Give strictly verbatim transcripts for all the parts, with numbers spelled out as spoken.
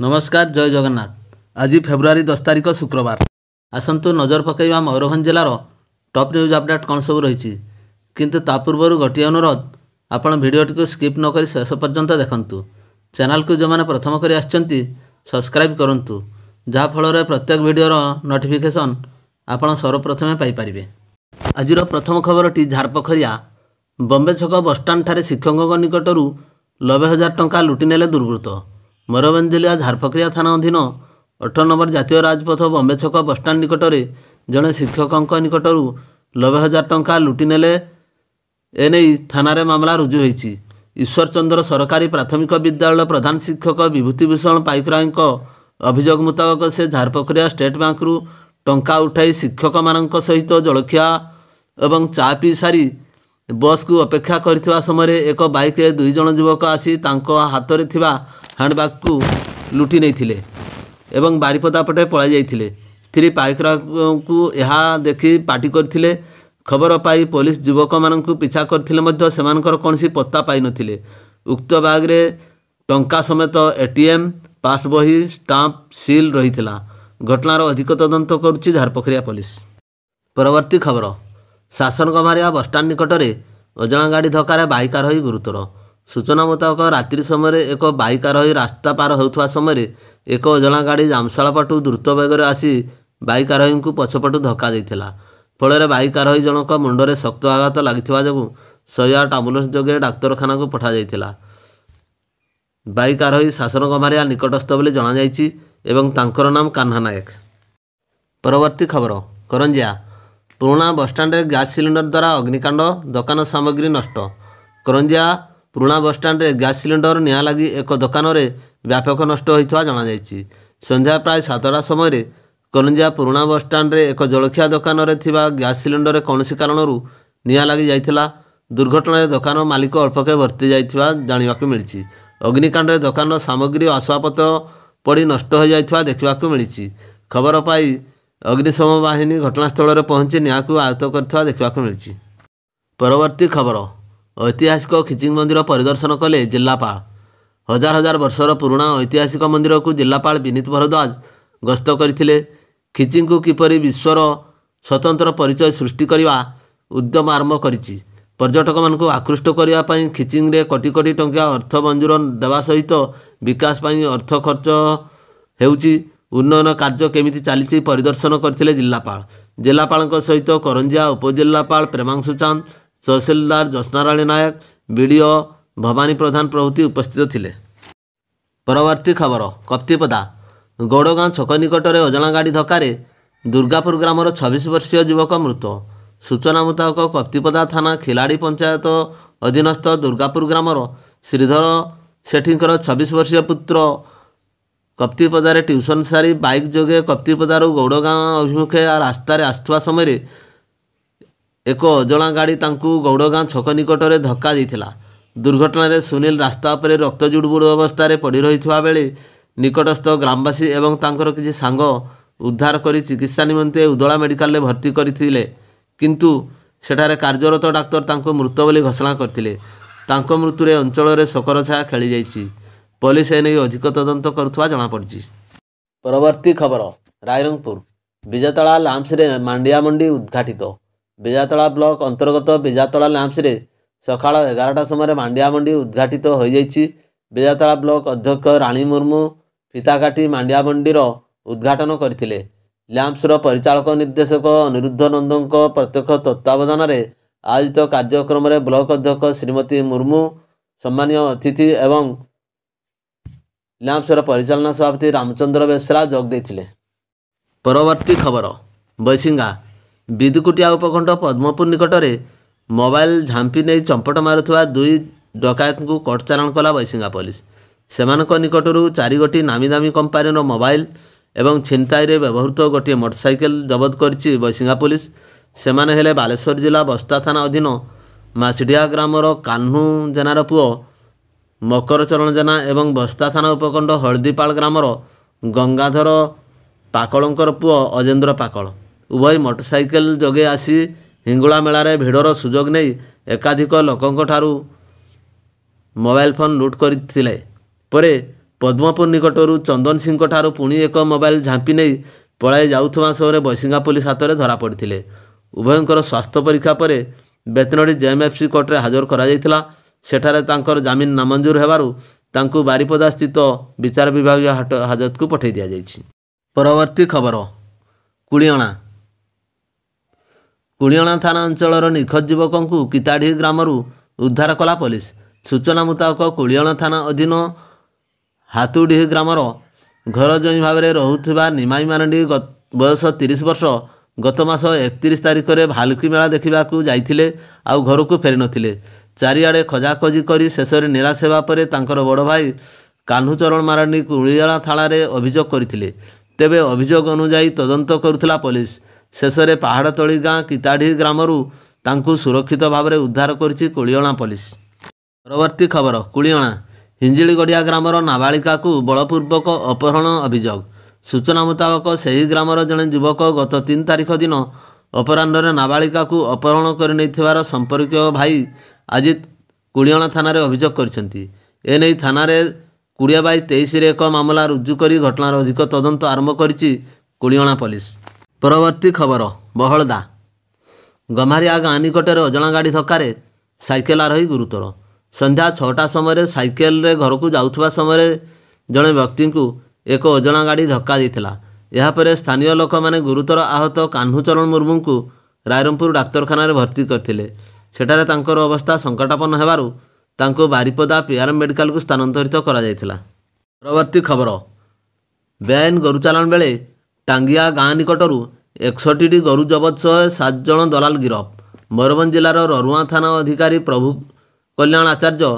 नमस्कार जय जगन्नाथ। आज फेब्रुआरी दस तारीख शुक्रवार। आसतु नजर पकईवा मयूरभंज जिलार टॉप न्यूज अपडेट कौन सब रही। किंतु ता पूर्व गोटे अनुरोध, आपण भिडटी को स्किप नक शेष पर्यंत देखु। चैनल को जो मैंने प्रथम कर सब्सक्राइब करूँ, जहाँफल प्रत्येक भिडर नोटिफिकेशन आपण सर्वप्रथमें पाइपर। आज प्रथम खबरटी झारपोखरिया बम्बे छक बसस्टाण ठारे शिक्षकों निकटर नबे हजार टंका लुटिने दुर्वृत्त। मयूरभंज जिला झारपोखरिया थाना अधीन अठ नंबर जातीय राजपथ बम्बे छक बसस्टाण निकटने जड़े शिक्षकों निकटर नबे हजार टंका लुटिने एने थाना मामला रुजु होती। ईश्वर चंद्र सरकारी प्राथमिक विद्यालय प्रधान शिक्षक विभूति भूषण पाइकराय अभियोग मुताबक से झारपोखरिया स्टेट बैंक रु टंका उठाई शिक्षक मान सहित जलखिया और चा पी सारी बस को अपेक्षा करथिबा समय एक बाइक रे दुई जन युवक आसी तांको हाथ रे थिबा हैंडबैग को लुटि नैथिले एवं बारिपदा पटे पळाइ जाइथिले। स्त्री पाइकरा को यह देखि पार्टी करथिले। खबर पाई पुलिस युवक माननकु पिछा करथिले मध्य सेमानकर कोनसी पत्ता पाइ नथिले। उक्त बैग रे टंका समेत एटीएम, पास बही, स्टाम्प, सील रहिथिला। घटनार अधिक तदंत करुछि झारपोखरिया पुलिस। परवर्ती खबर, शासन कमारिया बसस्टाण निकटने अजना गाड़ी धक्कार बाइक आरोही गुरुतर। सूचना मुताबक रात्रि समय एक बाइक आरोही रास्ता पार होता समय एक अजना गाड़ी जामशालापाटू द्रुत बेगर आसी बाइक आरोही को पछपटू धक्का देइथिला। फल बाइक आरोही जनक मुंडरे शक्त आघात लगे जो शहे आठ आम्बुलांस जोगे डाक्तखाना को पठा जाइथिला। बाइक आरोही शासन कमारिया निकटस्थ बोली जणाई एवं तांकर नाम कान्हा नायक। परवर्ती खबर, करंजिया पुराणा बसस्टाण्ड गैस सिलिंडर द्वारा अग्निकांड, दुकान सामग्री नष्ट। करंजिया पुराणा बसस्टाण्ड गैस सिलिंडर निया लगी एक दुकान में व्यापक नष्ट होता जणाई। संध्या प्राय सातटा समय करंजिया पुराणा बसस्टाण्ड एक जलखिया दुकान में थिबा गैस सिलिंडर कौन कारण निया लगी जाइथिला। दुर्घटना दुकान मालिक अल्पके बर्ती जाइथिबा जानिबाकु मिलिछि। अग्निकांड दुकान सामग्री आसवाबपत्र पड़ी नष्ट हो जाइथिबा देखिबाकु मिलिछि। खबर पाई अग्निशम बाहिनी घटनास्थल पहुंची न्याय आयत्त कर देखा मिली। परवर्ती खबर, ऐतिहासिक खिचिंग मंदिर परिदर्शन कले जिलापाल। हजार हजार वर्षर पुराणा ऐतिहासिक मंदिर को जिलापाल विनीत भरद्वाज गस्त करथिले। खिचिंग को किपरि विश्वर स्वतंत्र परिचय सृष्टि करने उद्यम आरंभ करिछि। पर्यटक मान आकृष्ट करने खिचिंग रे कोटी कोटी टंका अर्थ मंजूर देवा सहित विकास पर अर्थ खर्च होउछि। उन्नयन कार्य केमिति चालिछि परिदर्शन करथिले जिलापाल। जिलापालक सहित कोरंजिया उपजिलापाल प्रेमांग सुचांत, तहसीलदार जोत्नाराणी नायक, बीडीओ भवानी प्रधान प्रभृति उपस्थित थिले। परवर्ती खबर, कप्तिपदा गौड़गाँ छक निकटने अजना गाड़ी धक्कार दुर्गापुर ग्रामर छब्बीस वर्षीय युवक मृत। सूचना मुताबक कप्तिपदा थाना खिलाड़ी पंचायत अधीनस्थ दुर्गापुर ग्रामर श्रीधर सेठी छब्बीस वर्षीय पुत्र कप्तिपदारे ट्यूशन सारी बाइक जोगे कप्तिपदारू गौड़गाँ अभिमुखे रास्तार आसुवा समय एक अजना गाड़ी तांकू गौड़गाँ छक निकटने धक्का देइथिला। दुर्घटन सुनील रास्ता पर रक्त जुड़बुड़ अवस्था पड़ रही बेले निकटस्थ ग्रामवासी एवं तांकर किछि सांग उद्धार कर चिकित्सा निमंते उदला मेडिकल भर्ती करथिले। किंतु सेठारे कार्यरत डाक्तर तांको मृत बोली घोषणा करथिले। तांको मृत्युरे अंचल शोकर छाया खेली जाइछि। पुलिस एने अधिक तदंत करुवा जमापड़ी। परवर्ती खबर, रायरंगपुर बिजातला लैंप्स मांडिया मंडी उद्घाटित। बिजातला ब्लॉक अंतर्गत बिजातला लैंप्स सकाल एगारटा समय मांडिया मंडी उद्घाटित हो जाइए। बिजातला ब्लॉक अध्यक्ष रानी मुर्मू फिताकाटी मांडिया मंडीर उद्घाटन करथिले। लैंप्सर परिचालक निर्देशक अनिरुद्ध नंदन प्रत्यक्ष तत्वावधान में आयोजित कार्यक्रम में ब्लॉक अध्यक्ष श्रीमती मुर्मू, सम्मानीय अतिथि एवं लैंप्सर परिचालना सभापति रामचंद्र बेसरा जोग देथिले। परवर्ती खबर, बसिंगा विदुकुटिया उपखंड पद्मपुर निकटने मोबाइल झांपी नहीं चंपट मारुवा दुई डकायत को कोर्ट चालाण कला बसिंगा पुलिस। सेमानक निकटरू चारि गोटी नामी दामी कंपानीर मोबाइल एवं छिनताई रे व्यवहृत गोटे मोटरसाइकेल जबत करछि बसिंगा पुलिस। सेमाने हेले बालेश्वर जिला बस्ता थाना अधीन माछडिया ग्रामर कान्हू जेनार पुओ मकर चरण जेना एवं बस्ता थाना उपखंड हलदीपाल ग्रामर गंगाधर पाकड़कर पुओ अजेन्द्र पाकड़ उभय मोटरसाइकेल जोगे आसी हिंगुला मेलारे भिड़र सुजोग नहीं एकाधिक लोकंक ठारू मोबाइल फोन लुट करथिले। परे पद्मपुर निकटर चंदन सिंह ठार पुणी एक मोबाइल झांपी नहीं पलाई जाऊथबा समय बसिंगा पुलिस हाथ में धरा पड़े। उभयंकर स्वास्थ्य परीक्षा पर बेतनोटी जेएमएफसी कोर्टे हाजर कर जमिन नामंजूर होवु बारिपदा स्थित विचार विभाग हाजत को पठाई दि जाएगी। परवर्ती खबर कुलियाणा। कुलियाणा थाना अंचल निखोज युवक को किताढ़ी ग्रामर उद्धार कला पुलिस। सूचना मुताबक कुलियाणा थाना अधीन हातुडीह ग्रामर घर जमी भाव में रुवा निमाई मारंडी बयस तीस वर्ष गत मास एकतीस तारीख में भालुकी मेला देखा जाते आउ घर को फेरी नथिले। चारिआडे खोजाखोजी कर शेष में निराश होगापर तांकर बड़ भाई कान्हुचरण मारंडी कुलियाणा थाना अभियोग करते। तेबे अभियोग अनुजाई तदंत करुला पुलिस। शेष में पहाड़तली गाँ किताढ़ी ग्रामरू तांकु सुरक्षित भाव में उद्धार करछि कुलियाणा पुलिस। परवर्ती खबर कुलियाणा हिंजिड़गढ़िया ग्रामर नाबालिका को बलपूर्वक अपहरण अभियोग। सूचना मुताबक से ही ग्रामर जड़े युवक गत तीन तारिख दिन अपराह्न नाबालिका को अपहरण कर संपर्क भाई आज कुलियाणा थाना अभियोग करने थाना कोड़े बै तेईस एक मामला रुजू कर घटनार अधिक तदंत आरंभ करिछि कुलियाणा पुलिस। परवर्ती खबर बहलदा। गमारिया गाँ निकटर अजणा गाड़ी थकारे सैकेल आरोही गुरुतर। संध्या छटा समय सैकेल घर को जाऊथबा समय जड़े व्यक्ति को एक अजणा गाड़ी धक्का देइथिला। यापर स्थानीय लोक माने गुरुतर आहत कान्हुचरण मुर्मू को रायरंगपुर डाक्तखाना भर्ती करथिले। सेठारे तांकर अवस्था संकटापन्न हेबारु तांको बारिपदा पीआरएम मेडिकल को स्थानांतरित करा जाइथिला। परवर्ती खबर बेआईन गोरु चालाण बेले टांगिया गाँ निकटरू एकसठीटी गोरु जबत सह सात जन दलाल गिरफ। मयूरभंज जिलार ररुआ थाना अधिकारी प्रभु कल्याण आचार्य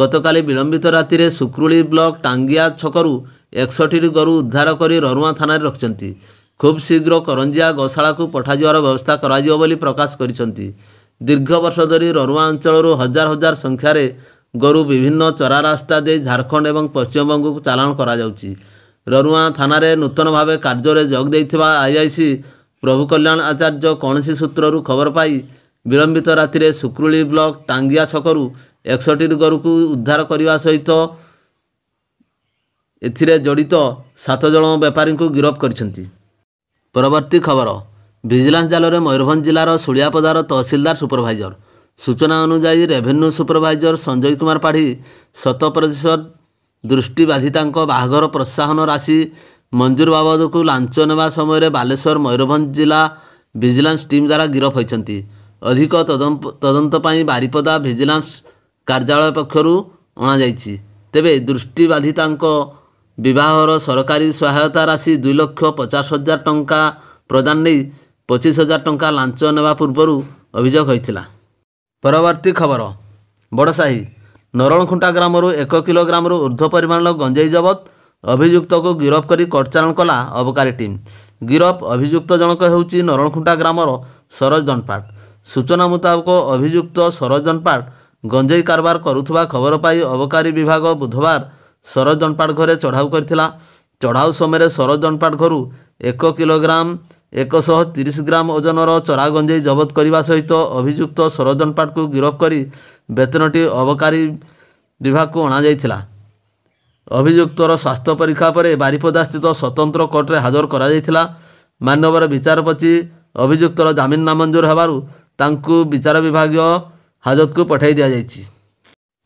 गतकाली विलंबित राति में सुक्रुली ब्लॉक टांगिया छकरू एकसठी गोरु उद्धार कर ररुआ थाना रखिंट। खूब शीघ्र करंजिया गौशाला को पठावर व्यवस्था कर प्रकाश कर। दीर्घ वर्ष धरी ररुआ अंचल हजार हजार संख्यार गोरु विभिन्न चरा रास्ता दे झारखंड और पश्चिमबंग को चालाण करा जाउची। ररुआ थाना नूतन भाव कार्य जोगदे आईआईसी प्रभु कल्याण आचार्य कौन सूत्रु खबर पाई विलंबित राति में सुक्रुली ब्लॉक टांगिया छकरू एकसठी गोरु को उद्धार करने सहित एथिरे जड़ित सात जन व्यापारी को गिरफ्त करिसेंती। परवर्ती खबर विजिलेंस जाल में मयूरभंज जिलार सुलियापदार तहसिलदार सुपरभाइजर। सूचना अनुजाई रेवेन्यू सुपरभाइजर संजय कुमार पाढ़ी शत प्रतिशत दृष्टिबाधिता बाहाघर प्रोत्साहन राशि मंजूर बाबद को लांच नेवा समय बालेश्वर मयूरभंज जिला विजिलेंस टीम द्वारा गिरफ होती। अधिक तदंत पाई बारिपदा विजिलेंस कार्यालय पक्षर अणाई। तेबे दृष्टिबाधिता विवाहर सरकारी सहायता राशि दुई लक्ष पचास हजार टंका प्रदान नहीं पचीस हजार टंका लांच नेवा पूर्वर अभियोग होइथिला। परवर्ती खबर बड़साही। नरणखुंटा ग्रामरू एक किलोग्रामरू ऊर्ध्व परिमाणर गंजेई जबत। अभियुक्त को गिरफ कर कोर्ट चालाण कला अबकारी टीम। गिरफ अभियुक्त जनक हेउची नरणखुंटा ग्रामर सरोज दनपाट। सूचना मुताबक अभियुक्त सरोज दनपाट गंजेई कारबार करुवा खबर पाई अबकारी विभाग बुधवार सरोज दनपाट घरे चढ़ाऊ करथिला। चढ़ाऊ समय सरोज दनपाट घर एक किलोग्राम एक सौ तीस ग्राम ओजनर चरा गंजेई जबत करने सहित अभियुक्त सरोज दनपाट को गिरफ कर बेतनोटी अबकारी विभाग को अणाइला। अभियुक्तर स्वास्थ्य परीक्षा पर बारिपदा स्थित स्वतंत्र कोर्टे हाजर कर मानवर विचारपति अभियुक्तर जमिन नामंजूर होवु विचार विभाग हाजत को पठाई दि जाएगी।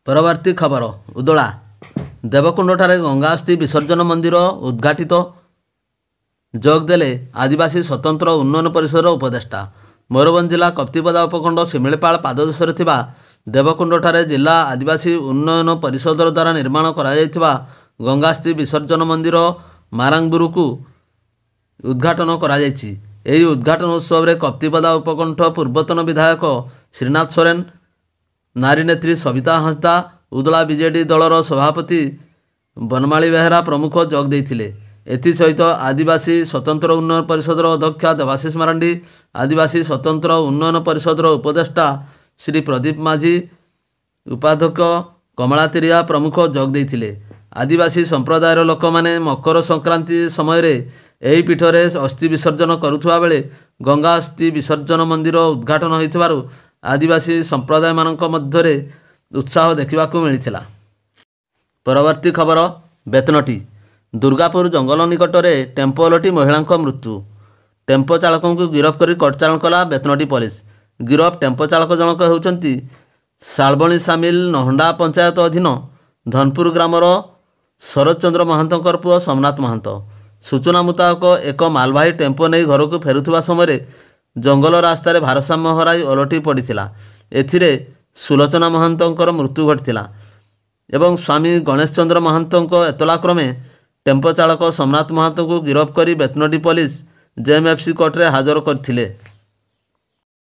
परवर्ती खबर उदला। देवकुंडे गंगास्थी विसर्जन मंदिर उद्घाटित। जोगदेले आदिवासी स्वतंत्र उन्नयन परिषदर उपदेष्टा। मयूरभंज जिला कप्तिपदा उपखंड सिमिलपाल पाददेश देवकुंडे जिला आदिवासी उन्नयन परिषदर द्वारा निर्माण करा गंगास्थी विसर्जन मंदिर मारांगबुरु को उद्घाटन करा जायछि। एही उद्घाटन उत्सव में कप्तिपदा उपकंठ पूर्वतन विधायक श्रीनाथ सोरेन, नारी नेत्री सविता हंसदा, उदला बीजेडी दलर सभापति बनमाली बेहरा प्रमुख जोग देइथिले। एथिसहित आदिवासी स्वतंत्र उन्नयन परिषदर अध्यक्ष देवाशीष मारांडी, आदिवासी स्वतंत्र उन्नयन परिषदर उपदेष्टा श्री प्रदीप माझी, उपाध्यक्ष कमला तिरिया प्रमुख जोग देइथिले। आदिवासी संप्रदायर लोक माने मकर संक्रांति समय रे एही पीठरे अस्थि विसर्जन करुवा बेले गंगा अस्थि विसर्जन मंदिर उद्घाटन होइथिबारु आदिवासी संप्रदाय मानक मध्यरे उत्साह देखा मिलता। परवर्ती खबर बेतनोटी दुर्गापुर जंगल निकट में टेम्पो ओलटी महिला मृत्यु टेम्पो चालक को गिरफ्त कर कटचाण कला बेतनोटी पुलिस। गिरफ्त टेम्पो चालक जनक होती सालबणी सामिल नहंडा पंचायत अधीन धनपुर ग्रामर सरोज चंद्र महांतर पुओ सोमनाथ महांत। सूचना मुताबक एक मालवाही टेम्पो नहीं घर को फेरुवा समय जंगल रास्तार भारसाम्य हर ओलटी पड़ा। एथिरे सुलोचना महांतर मृत्यु घटी एवं स्वामी गणेश चंद्र महांतों को एतला क्रमे टेम्पो चालक सोमनाथ महांत को गिरफ्त कर बेतनोटी पुलिस जेएमएफसी कोर्ट रे हाजर करथिले।